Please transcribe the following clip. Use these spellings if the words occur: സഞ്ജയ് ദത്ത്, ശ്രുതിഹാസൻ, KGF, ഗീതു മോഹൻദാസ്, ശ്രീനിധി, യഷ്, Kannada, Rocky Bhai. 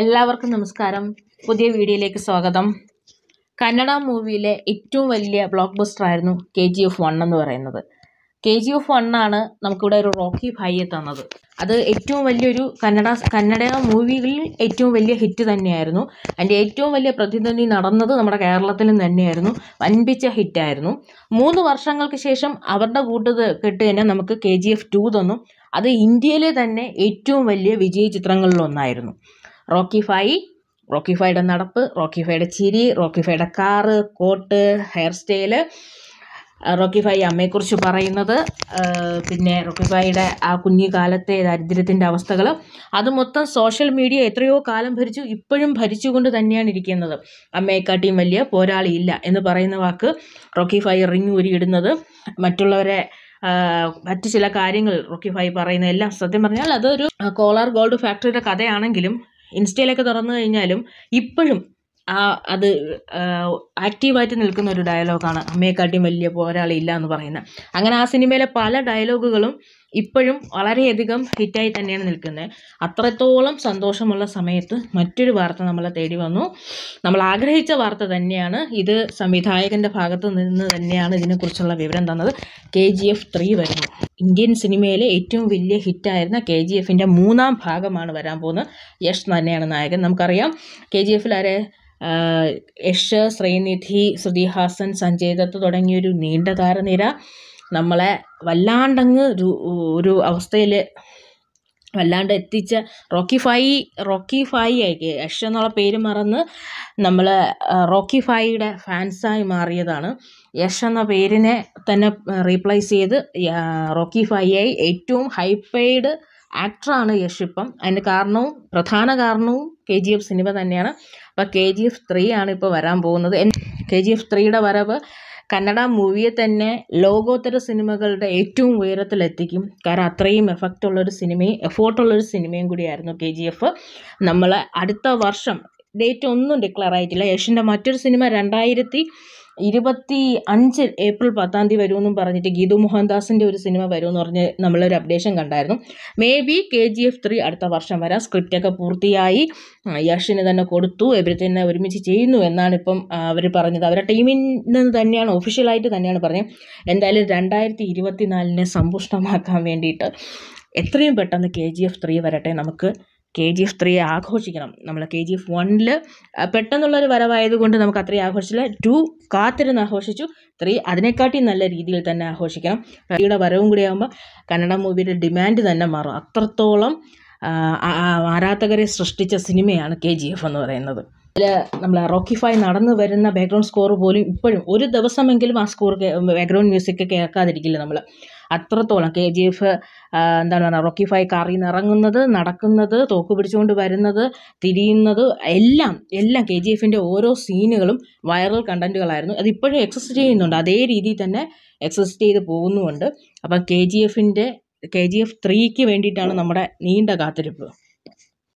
എല്ലാവർക്കും നമസ്കാരം. പുതിയ വീഡിയോയിലേക്ക് സ്വാഗതം. കന്നഡ മൂവിയിലെ ഏറ്റവും വലിയ ബ്ലോക്ക് ബസ്റ്റർ ആയിരുന്നു KGF 1 എന്ന് പറയുന്നത്. KGF 1 ആണ് നമുക്കിവിടെ ഒരു റോക്കി ഭായിയെ തന്നത്. അത് ഏറ്റവും വലിയൊരു കന്നഡ മൂവികളിൽ ഏറ്റവും വലിയ ഹിറ്റ് തന്നെയായിരുന്നു. അതിൻ്റെ ഏറ്റവും വലിയ പ്രതിധ്വനി നടന്നത് നമ്മുടെ കേരളത്തിലും തന്നെയായിരുന്നു. വൻപിച്ച ഹിറ്റായിരുന്നു. 3 വർഷങ്ങൾക്ക് ശേഷം അവരുടെ കൂട്ടുകെട്ട് തന്നെ നമുക്ക് KGF 2 തന്നു. അത് ഇന്ത്യയിലെ തന്നെ ഏറ്റവും വലിയ വിജയ ചിത്രങ്ങളിലൊന്നായിരുന്നു. റോക്കി ഭായിയുടെ നടപ്പ്, റോക്കി ഭായിയുടെ ചിരി, റോക്കി ഭായിയുടെ car, coat, hair style, Rocky Bhai അമ്മയെക്കുറിച്ച് പറയുന്നത്, പിന്നെ റോക്കി ഭായിയുടെ ആ കുഞ്ഞുകാലത്തെ ദാരിദ്ര്യത്തിൻ്റെ അവസ്ഥകൾ, അത് മൊത്തം സോഷ്യൽ മീഡിയ എത്രയോ കാലം ഭരിച്ചു, ഇപ്പോഴും ഭരിച്ചുകൊണ്ട് തന്നെയാണ് ഇരിക്കുന്നത്. അമ്മയെക്കാട്ടിയും വലിയ പോരാളിയില്ല എന്ന് പറയുന്ന വാക്ക് റോക്കി ഭായി റിങ് ഉരിയിടുന്നത്, മറ്റുള്ളവരെ മറ്റു ചില കാര്യങ്ങൾ റോക്കി ഭായി പറയുന്ന എല്ലാം സത്യം പറഞ്ഞാൽ അതൊരു കോളാർ ഗോൾഡ് ഫാക്ടറിയുടെ കഥയാണെങ്കിലും ഇൻസ്റ്റയിലൊക്കെ തുറന്നു കഴിഞ്ഞാലും ഇപ്പോഴും അത് ആക്റ്റീവായിട്ട് നിൽക്കുന്ന ഒരു ഡയലോഗാണ് അമ്മയെക്കാട്ടിയും വലിയ പോരാളിയില്ല എന്ന് പറയുന്നത്. അങ്ങനെ ആ സിനിമയിലെ പല ഡയലോഗുകളും ഇപ്പോഴും വളരെയധികം ഹിറ്റായി തന്നെയാണ് നിൽക്കുന്നത്. അത്രത്തോളം സന്തോഷമുള്ള സമയത്ത് മറ്റൊരു വാർത്ത നമ്മളെ തേടി വന്നു. നമ്മൾ ആഗ്രഹിച്ച വാർത്ത തന്നെയാണ് ഇത്. സംവിധായകൻ്റെ ഭാഗത്ത് നിന്ന് തന്നെയാണ് ഇതിനെക്കുറിച്ചുള്ള വിവരം തന്നത്. KGF 3 വരുന്നു. ഇന്ത്യൻ സിനിമയിലെ ഏറ്റവും വലിയ ഹിറ്റായിരുന്ന KGFൻ്റെ 3ആം ഭാഗമാണ് വരാൻ പോകുന്നത്. യഷ് തന്നെയാണ് നായകൻ. നമുക്കറിയാം KGFിൽ ആരെ യഷ്, ശ്രീനിധി, ശ്രുതിഹാസൻ, സഞ്ജയ് ദത്ത് തുടങ്ങിയൊരു നീണ്ട താരനിര നമ്മളെ വല്ലാണ്ടങ്ങ് ഒരു അവസ്ഥയിൽ വല്ലാണ്ട് എത്തിച്ച റോക്കി ഭായിയായി യഷ് എന്നുള്ള പേര് മറന്ന് നമ്മൾ റോക്കി ഭായിയുടെ ഫാൻസായി മാറിയതാണ്. യഷ് എന്ന പേരിനെ തന്നെ റീപ്ലേസ് ചെയ്ത് റോക്കി ഭായിയായി ഏറ്റവും ഹൈ പെയ്ഡ് ആക്ടറാണ് യഷ് ഇപ്പം. അതിൻ്റെ കാരണവും പ്രധാന കാരണവും KGF സിനിമ തന്നെയാണ്. അപ്പോൾ KGF 3 ആണ് ഇപ്പോൾ വരാൻ പോകുന്നത്. KGF 3യുടെ വരവ് കന്നഡ മൂവിയെ തന്നെ ലോകോത്തര സിനിമകളുടെ ഏറ്റവും ഉയരത്തിലെത്തിക്കും. കാരണം അത്രയും എഫേർട്ടുള്ളൊരു സിനിമയും കൂടിയായിരുന്നു KGF. നമ്മൾ അടുത്ത വർഷം ഡേറ്റ് ഒന്നും ഡിക്ലെയർ ആയിട്ടില്ല. യഷിൻ്റെ മറ്റൊരു സിനിമ 2025 ഏപ്രിൽ 10-ാം തീയതി വരുമെന്നും പറഞ്ഞിട്ട് ഗീതു മോഹൻദാസിൻ്റെ ഒരു സിനിമ വരുമെന്ന് പറഞ്ഞ് നമ്മളൊരു അപ്ഡേഷൻ കണ്ടായിരുന്നു. മേബി KGF 3 അടുത്ത വർഷം വരാം. സ്ക്രിപ്റ്റൊക്കെ പൂർത്തിയായി യഷിന് തന്നെ കൊടുത്തു, എവരിത്തിനെ ഒരുമിച്ച് ചെയ്യുന്നു എന്നാണ് ഇപ്പം അവർ പറഞ്ഞത്. അവരുടെ ടീമിൽ നിന്ന് തന്നെയാണ്, ഒഫീഷ്യലായിട്ട് തന്നെയാണ് പറഞ്ഞത്. എന്തായാലും 2024-നെ സമ്പുഷ്ടമാക്കാൻ വേണ്ടിയിട്ട് എത്രയും പെട്ടെന്ന് KGF 3 വരട്ടെ. നമുക്ക് KGF 3 ആഘോഷിക്കണം. നമ്മൾ KGF 1 പെട്ടെന്നുള്ളൊരു വരവായതുകൊണ്ട് നമുക്ക് അത്രയും ആഘോഷിച്ചില്ല. 2 കാത്തിരുന്ന് ആഘോഷിച്ചു. 3 അതിനെക്കാട്ടി നല്ല രീതിയിൽ തന്നെ ആഘോഷിക്കണം. ഭായിയുടെ വരവും കൂടി ആകുമ്പോൾ കന്നഡ മൂവിയുടെ ഡിമാൻഡ് തന്നെ മാറും. അത്രത്തോളം ആരാധകരെ സൃഷ്ടിച്ച സിനിമയാണ് KGF എന്ന് പറയുന്നത്. അതിൽ നമ്മൾ റോക്കി ഭായി നടന്നു വരുന്ന ബാക്ക്ഗ്രൗണ്ട് സ്കോർ പോലും ഇപ്പോഴും ഒരു ദിവസമെങ്കിലും ആ സ്കോർ ബാക്ക്ഗ്രൗണ്ട് മ്യൂസിക് കേൾക്കാതിരിക്കില്ല നമ്മൾ. അത്രത്തോളം KGF എന്താണ് പറയുക, റോക്കി ഭായി കാറിൽ നിന്ന് ഇറങ്ങുന്നത്, നടക്കുന്നത്, തോക്ക് പിടിച്ചുകൊണ്ട് വരുന്നത്, തിരിയുന്നത്, എല്ലാം KGFിൻ്റെ ഓരോ സീനുകളും വൈറൽ കണ്ടൻറ്റുകളായിരുന്നു. അതിപ്പോഴും എക്സിസ്റ്റ് ചെയ്യുന്നുണ്ട്, അതേ രീതിയിൽ തന്നെ എക്സിസ്റ്റ് ചെയ്ത് പോകുന്നുമുണ്ട്. അപ്പം KGFിൻ്റെ KGF 3ക്ക് വേണ്ടിയിട്ടാണ് നമ്മുടെ നീണ്ട കാത്തിരിപ്പ്.